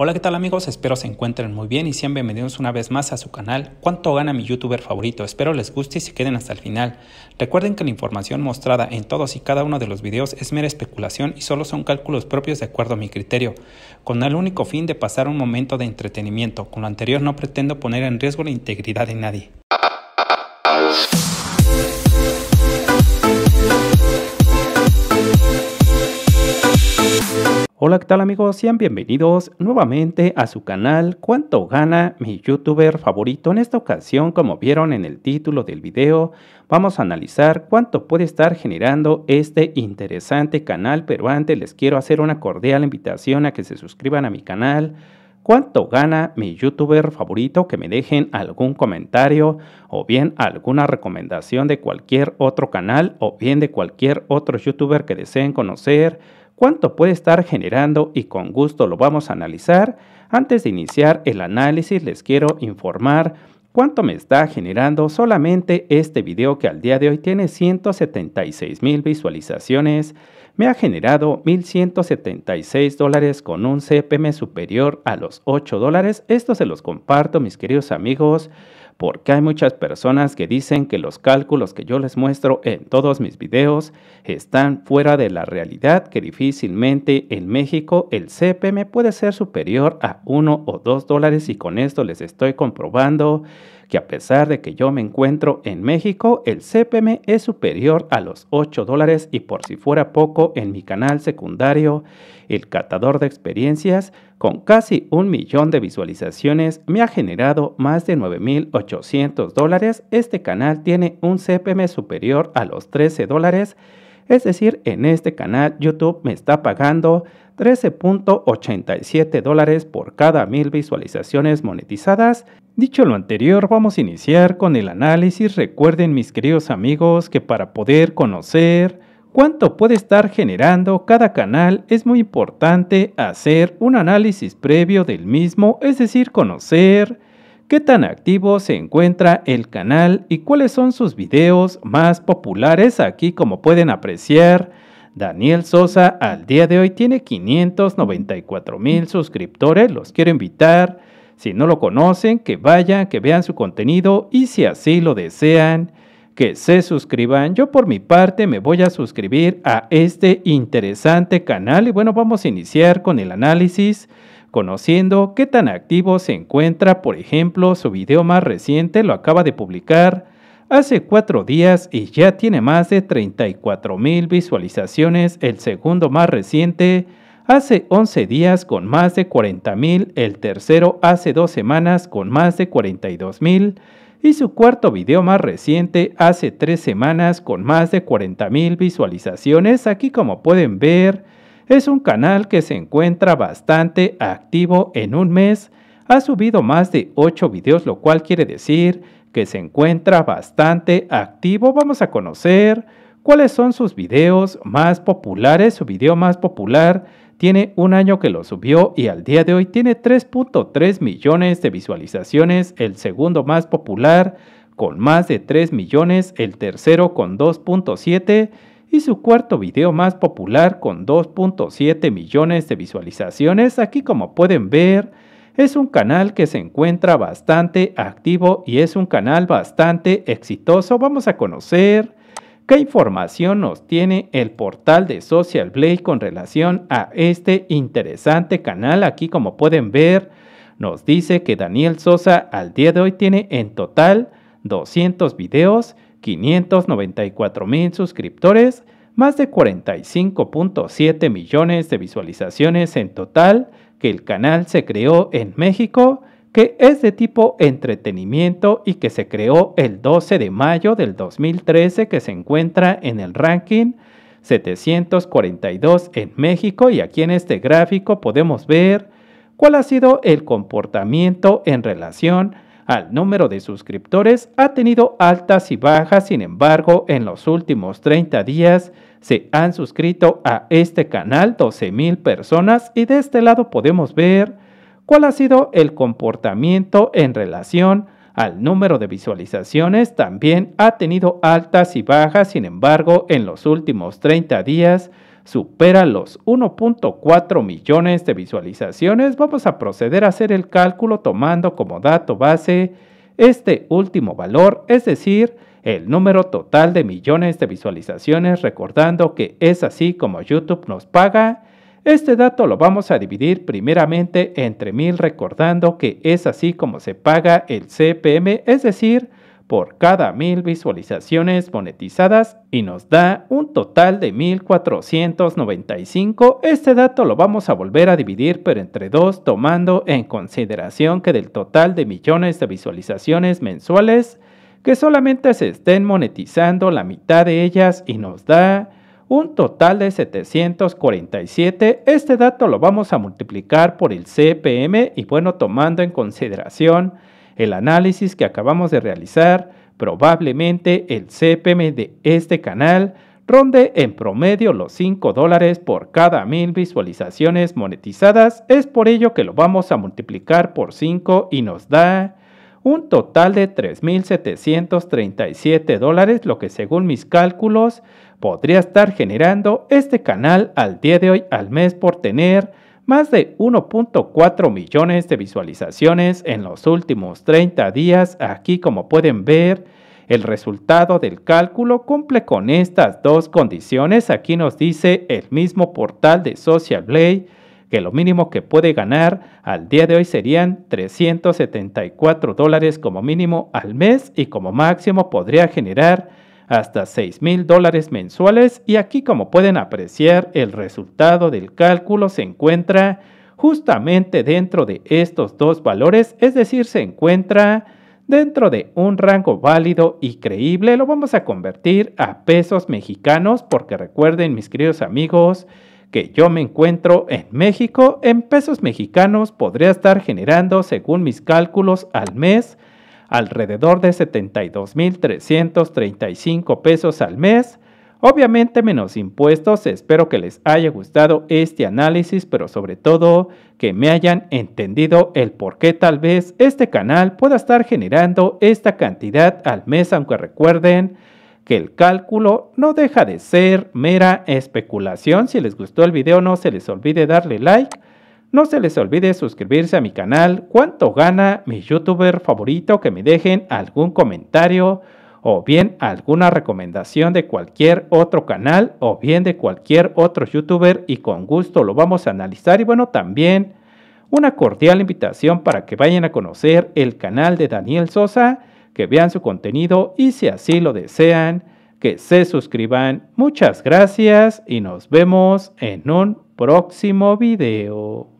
Hola, ¿qué tal amigos? Espero se encuentren muy bien y sean bienvenidos una vez más a su canal ¿Cuánto gana mi youtuber favorito? Espero les guste y se queden hasta el final. Recuerden que la información mostrada en todos y cada uno de los videos es mera especulación y solo son cálculos propios de acuerdo a mi criterio, con el único fin de pasar un momento de entretenimiento. Con lo anterior no pretendo poner en riesgo la integridad de nadie. Hola, ¿qué tal amigos? Sean bienvenidos nuevamente a su canal ¿Cuánto gana mi youtuber favorito? En esta ocasión, como vieron en el título del video, vamos a analizar cuánto puede estar generando este interesante canal, pero antes les quiero hacer una cordial invitación a que se suscriban a mi canal ¿Cuánto gana mi youtuber favorito? Que me dejen algún comentario o bien alguna recomendación de cualquier otro canal o bien de cualquier otro youtuber que deseen conocer. ¿Cuánto puede estar generando? Y con gusto lo vamos a analizar. Antes de iniciar el análisis les quiero informar cuánto me está generando solamente este video, que al día de hoy tiene 176,000 visualizaciones. Me ha generado $1,176 con un CPM superior a los $8. Esto se los comparto, mis queridos amigos, porque hay muchas personas que dicen que los cálculos que yo les muestro en todos mis videos están fuera de la realidad, que difícilmente en México el CPM puede ser superior a $1 o $2, y con esto les estoy comprobando que a pesar de que yo me encuentro en México, el CPM es superior a los $8, y por si fuera poco, en mi canal secundario, El Catador de Experiencias, con casi 1,000,000 de visualizaciones, me ha generado más de $9,800. Este canal tiene un CPM superior a los $13. Es decir, en este canal YouTube me está pagando $13.87 por cada 1,000 visualizaciones monetizadas. Dicho lo anterior, vamos a iniciar con el análisis. Recuerden, mis queridos amigos, que para poder conocer cuánto puede estar generando cada canal es muy importante hacer un análisis previo del mismo, es decir, conocer qué tan activo se encuentra el canal y cuáles son sus videos más populares. Aquí, como pueden apreciar, Daniel Sosa al día de hoy tiene 594,000 suscriptores. Los quiero invitar, si no lo conocen, que vayan, que vean su contenido y si así lo desean, que se suscriban. Yo por mi parte me voy a suscribir a este interesante canal. Y bueno, vamos a iniciar con el análisis conociendo qué tan activo se encuentra. Por ejemplo, su video más reciente lo acaba de publicar hace 4 días y ya tiene más de 34,000 visualizaciones. El segundo más reciente hace 11 días con más de 40,000. El tercero hace 2 semanas con más de 42,000. Y su cuarto video más reciente hace 3 semanas con más de 40,000 visualizaciones. Aquí, como pueden ver, es un canal que se encuentra bastante activo. En un mes ha subido más de 8 videos, lo cual quiere decir que se encuentra bastante activo. Vamos a conocer cuáles son sus videos más populares. Su video más popular tiene 1 año que lo subió y al día de hoy tiene 3.3 millones de visualizaciones. El segundo más popular con más de 3 millones, el tercero con 2.7 y su cuarto video más popular con 2.7 millones de visualizaciones. Aquí, como pueden ver, es un canal que se encuentra bastante activo y es un canal bastante exitoso. Vamos a conocer ¿qué información nos tiene el portal de Social Blade con relación a este interesante canal? Aquí, como pueden ver, nos dice que Daniel Sosa al día de hoy tiene en total 200 videos, 594,000 suscriptores, más de 45.7 millones de visualizaciones en total, que el canal se creó en México, que es de tipo entretenimiento y que se creó el 12 de mayo del 2013, que se encuentra en el ranking 742 en México. Y aquí en este gráfico podemos ver cuál ha sido el comportamiento en relación al número de suscriptores. Ha tenido altas y bajas, sin embargo, en los últimos 30 días se han suscrito a este canal 12,000 personas, y de este lado podemos ver cuál ha sido el comportamiento en relación al número de visualizaciones. También ha tenido altas y bajas, sin embargo, en los últimos 30 días supera los 1.4 millones de visualizaciones, vamos a proceder a hacer el cálculo tomando como dato base este último valor, es decir, el número total de millones de visualizaciones, recordando que es así como YouTube nos paga. Este dato lo vamos a dividir primeramente entre 1000, recordando que es así como se paga el CPM, es decir, por cada 1000 visualizaciones monetizadas, y nos da un total de 1495. Este dato lo vamos a volver a dividir pero entre 2, tomando en consideración que del total de millones de visualizaciones mensuales, que solamente se estén monetizando la mitad de ellas, y nos da un total de 747. Este dato lo vamos a multiplicar por el CPM y, bueno, tomando en consideración el análisis que acabamos de realizar, probablemente el CPM de este canal ronde en promedio los $5 por cada 1000 visualizaciones monetizadas. Es por ello que lo vamos a multiplicar por 5 y nos da un total de $3,737, lo que según mis cálculos podría estar generando este canal al día de hoy al mes por tener más de 1.4 millones de visualizaciones en los últimos 30 días. Aquí, como pueden ver, el resultado del cálculo cumple con estas dos condiciones. Aquí nos dice el mismo portal de Social Blade que lo mínimo que puede ganar al día de hoy serían $374 como mínimo al mes, y como máximo podría generar hasta $6,000 mensuales. Y aquí, como pueden apreciar, el resultado del cálculo se encuentra justamente dentro de estos dos valores, es decir, se encuentra dentro de un rango válido y creíble. Lo vamos a convertir a pesos mexicanos porque recuerden, mis queridos amigos, que yo me encuentro en México. En pesos mexicanos podría estar generando, según mis cálculos, al mes alrededor de 72,335 pesos al mes, obviamente menos impuestos. Espero que les haya gustado este análisis, pero sobre todo que me hayan entendido el por qué tal vez este canal pueda estar generando esta cantidad al mes, aunque recuerden que el cálculo no deja de ser mera especulación. Si les gustó el video, no se les olvide darle like. No se les olvide suscribirse a mi canal. ¿Cuánto gana mi youtuber favorito? Que me dejen algún comentario o bien alguna recomendación de cualquier otro canal o bien de cualquier otro youtuber, y con gusto lo vamos a analizar. Y bueno, también una cordial invitación para que vayan a conocer el canal de Daniel Sosa, que vean su contenido y, si así lo desean, que se suscriban. Muchas gracias y nos vemos en un próximo video.